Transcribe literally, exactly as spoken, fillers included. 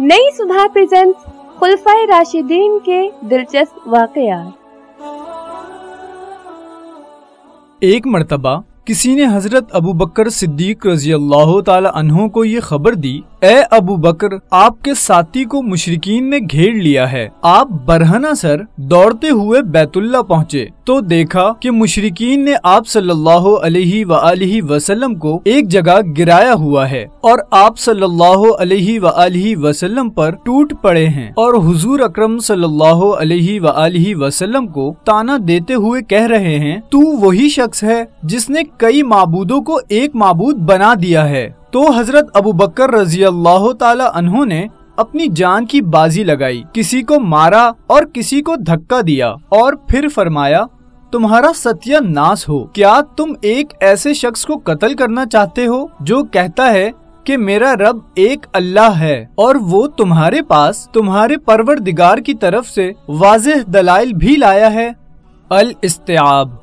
नई सुधा प्रेजेंट्स खुलफाए राशिदीन के दिलचस्प वाकयात। एक मर्तबा किसी ने हजरत अबू बकर सिद्दीक रज़ियल्लाहु ताला अन्हों को ये खबर दी, ए अबू बकर, आपके साथी को मुशरिकीन ने घेर लिया है। आप बरहना सर दौड़ते हुए बैतुल्ला पहुँचे तो देखा कि मुशरिकीन ने आप सल्लल्लाहु अलैहि वालैहि वसल्लम को एक जगह गिराया हुआ है और आप सल्लल्लाहु अलैहि वालैहि वसल्लम पर टूट पड़े हैं और हुजूर अकरम सल्लल्लाहु अलैहि वालैहि वसल्लम को ताना देते हुए कह रहे हैं, तू वही शख्स है जिसने कई माबूदों को एक माबूद बना दिया है। तो हजरत अबू बकर रज़ियल्लाहु ताला अन्हों ने अपनी जान की बाजी लगाई, किसी को मारा और किसी को धक्का दिया और फिर फरमाया, तुम्हारा सत्यानाश हो, क्या तुम एक ऐसे शख्स को कत्ल करना चाहते हो जो कहता है कि मेरा रब एक अल्लाह है और वो तुम्हारे पास तुम्हारे परवरदिगार की तरफ से वाज़ेह दलाइल भी लाया है। अल्स्तियाब।